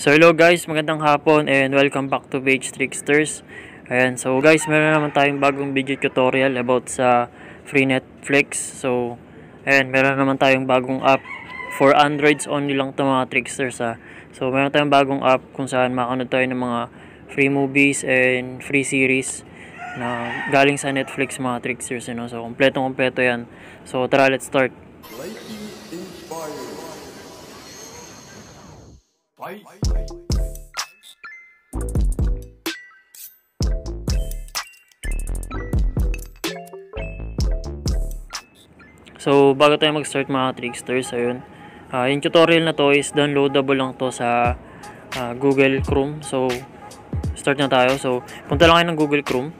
So hello guys, magandang hapon and welcome back to PH Tricksters. Ayan, so guys, meron naman tayong bagong video tutorial about sa free Netflix. So ayan, meron naman tayong bagong app for Androids only lang to mga Tricksters ha. So meron tayong bagong app kung saan makakanood tayo ng mga free movies and free series na galing sa Netflix mga Tricksters, you know? So kompletong-kompleto yan. So tara, let's start. So bago tayo mag-start mga Tricksters, ayun, yung tutorial na to is downloadable lang to sa Google Chrome. So start na tayo. So punta lang kayo ng Google Chrome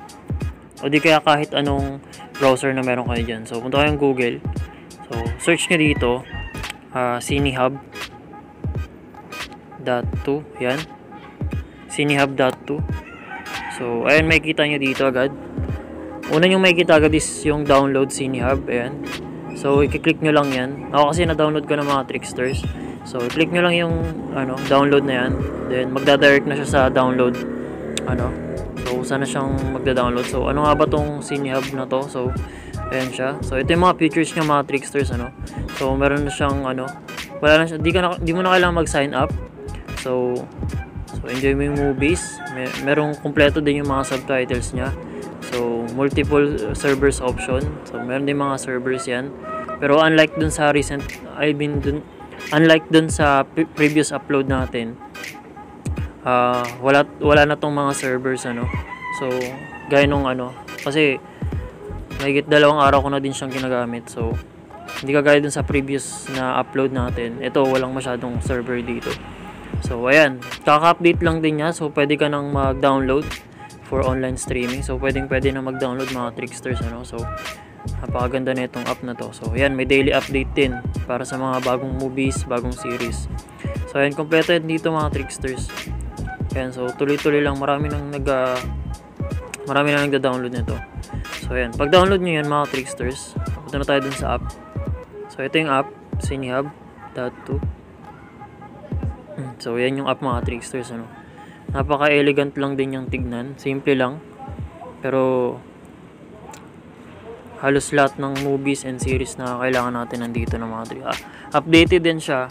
o di kaya kahit anong browser na meron kayo dyan. So punta kayo ng Google, so search nyo dito CineHub.2, yan, CineHub.2. so ayan, may kita nyo dito agad. Una yung may kita agad is yung download CineHub, ayan. So i-click nyo lang yan. Ako kasi na-download ko ng mga Tricksters, so i-click nyo lang yung download na yan, then magdadirect na siya sa download so sana siyang magda-download. So ano nga ba tong CineHub na to? So ayan siya. So ito yung mga features ng mga Tricksters, so meron na siyang wala na siya, di mo na kailangan mag-sign up. So enjoy mo yung movies. Merong kompleto din yung mga subtitles niya. So multiple servers option. So meron din mga servers yan. Pero unlike dun sa previous upload natin, wala na tong mga servers So gaya nung kasi mahigit dalawang araw ko na din siyang ginagamit. So hindi kagaya dun sa previous na upload natin. Ito walang masyadong server dito. So ayan, kaka-update lang din niya. So pwede ka nang mag-download for online streaming. So pwede na mag-download mga Tricksters So napakaganda na itong app na to. So ayan, may daily update din para sa mga bagong movies, bagong series. So ayan, kompleto dito mga Tricksters. Ayan, so tuloy-tuloy lang, marami nang nagda-download nito. So ayan, pag-download niyo yan mga Tricksters, punta na tayo dun sa app. So ito yung app, CineHub.2. So yan yung app mga Tricksters Napaka-elegant lang din yung tignan, simple lang. Pero halos lahat ng movies and series na kailangan natin nandito ng mga Tricksters. Updated din siya.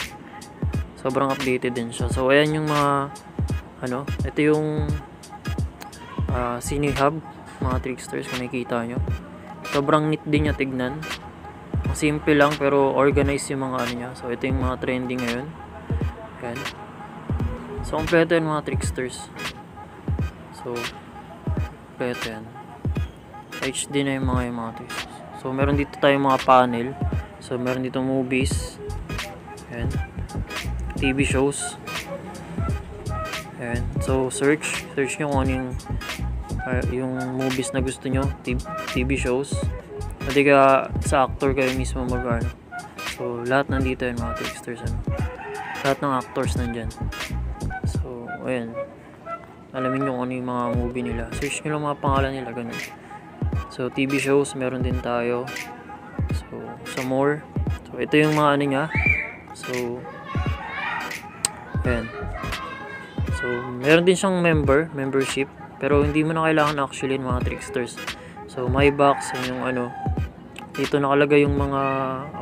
Sobrang updated din siya. So ayan yung mga ito yung CineHub mga Tricksters, kung nakikita nyo. Sobrang neat din niya tignan. Simple lang pero organized yung mga niya. So ito yung mga trending ngayon. Ayan. So kompleto yung mga Tricksters. So kompleto yan. HD na yung mga Tricksters. So meron dito tayong mga panel. So meron dito movies, ayan, TV shows, ayan. So search nyo kung ano yung movies na gusto nyo, TV shows. Pwede ka sa actor kayo mismo mag-ano. So lahat nandito yung mga Tricksters Lahat ng actors nandyan. So ayan, alamin nyo kung ano yung mga movie nila. Search nyo lang mga pangalan nila, ganun. So TV shows, meron din tayo. So some more. So ito yung mga niya. So ayan. So meron din siyang membership, pero hindi mo na kailangan actually yung mga Tricksters. So my box, yung dito nakalagay yung mga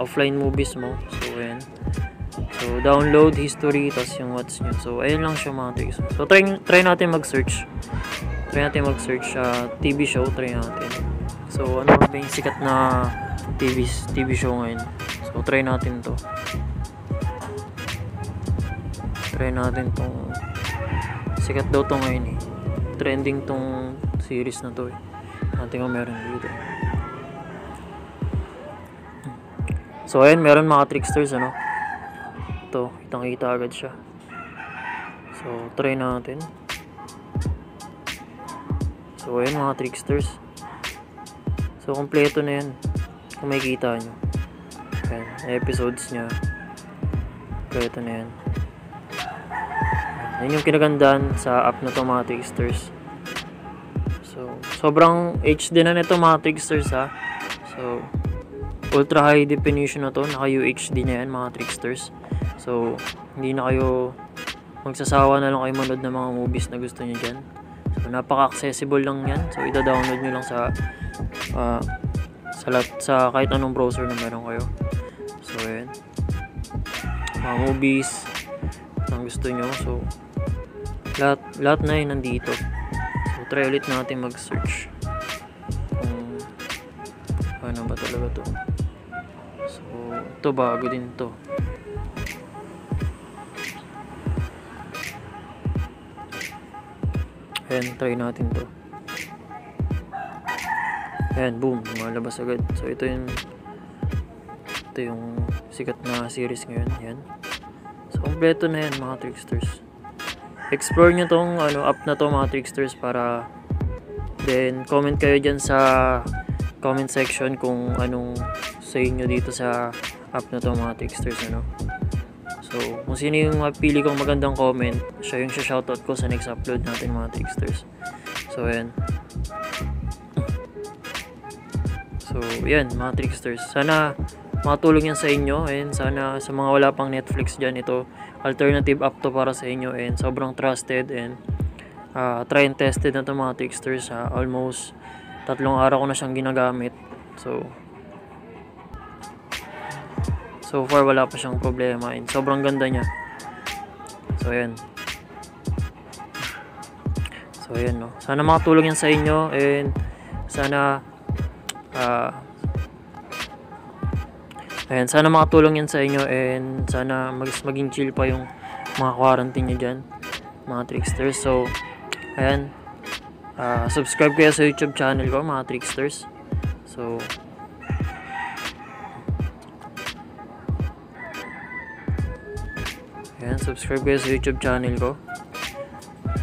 offline movies mo. So ayan, so download history, tas yung what's new. So ayun lang siya mga Tricks. So try natin mag-search. Try natin mag-search TV show, try natin. So ano ba yung sikat na TV show ngayon? So try natin to. Try natin tong sikat daw to ngayon eh. Trending tong series na to eh. Natin kung meron dito. So ayun, meron mga Tricksters to, kitang-kita agad siya. So try natin. So ayan mga Tricksters. So kompleto na yan kung may kita nyo. Ayan, episodes nya kompleto na yan. Ayan yung kinagandaan sa app na to mga Tricksters. So sobrang HD na nito mga Tricksters So ultra high definition na to, naka UHD na yan mga Tricksters. So hindi na kayo magsasawa na lang kayo manood ng mga movies na gusto nyo dyan. So napaka-accessible lang yan. So ida-download nyo lang sa kahit anong browser na meron kayo. So yan, mga movies ang gusto nyo. So lahat na yun nandito. So try ulit natin mag-search kung ano ba talaga to. So ito, bago din to. Ayan, try natin to. Ayan, boom, malabas agad. So ito yung sikat na series ngayon. Ayan, so kompleto na yan mga tricksters. Explore nyo tong app na to mga tricksters, para then comment kayo dyan sa comment section kung anong sa inyo dito sa app na to mga tricksters. So, kung sino yung mapili kong magandang comment, siya yung shoutout ko sa next upload natin mga tricksters. So, ayan. So, ayan mga tricksters. Sana makatulong yan sa inyo. And sana sa mga wala pang Netflix dyan, ito alternative app to para sa inyo. And sobrang trusted and try and tested na ito mga tricksters. Almost 3 araw ko na siyang ginagamit. So far wala pa siyang problema and sobrang ganda niya. So ayan. So ayan no. Sana makatulong yan sa inyo and sana ayan, sana makatulong yan sa inyo and sana maging chill pa yung mga quarantine niyo diyan, mga tricksters. So ayan. Subscribe kayo sa YouTube channel ko, mga tricksters. So ayan, subscribe kayo sa YouTube channel ko.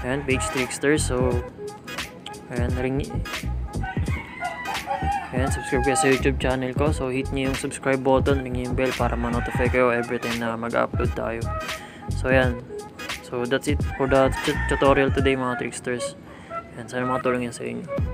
Ayan, PH Tricksters. So, ayan, ayan, subscribe kayo sa YouTube channel ko. So, hit nyo yung subscribe button, ring yung bell para ma-notify kayo every time na mag-upload tayo. So, ayan. So, that's it for the tutorial today mga Tricksters. Ayan, sana makatulong yan sa inyo.